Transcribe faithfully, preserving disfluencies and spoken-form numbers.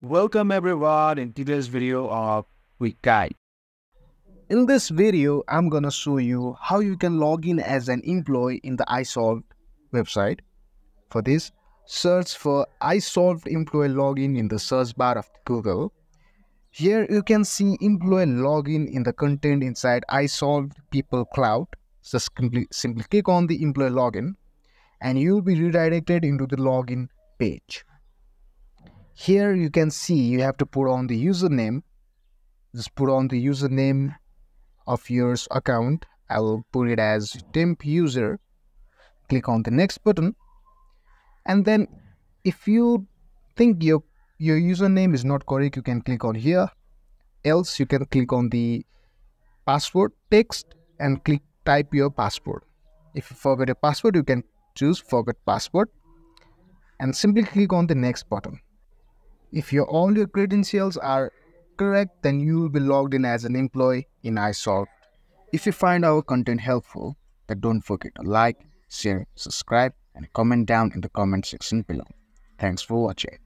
Welcome everyone in today's video of Quick Guide. In this video, I'm gonna show you how you can log in as an employee in the iSolved website. For this, search for iSolved employee login in the search bar of Google. Here you can see employee login in the content inside iSolved People Cloud. Just simply, simply click on the employee login and you'll be redirected into the login page. Here you can see you have to put on the username. Just put on the username of your account. I will put it as temp user. Click on the next button. And then if you think your, your username is not correct, you can click on here. Else you can click on the password text and click type your password. If you forget a password, you can choose forget password and simply click on the next button. If your all your credentials are correct, then you will be logged in as an employee in iSolved. If you find our content helpful, then don't forget to like, share, subscribe, and comment down in the comment section below. Thanks for watching.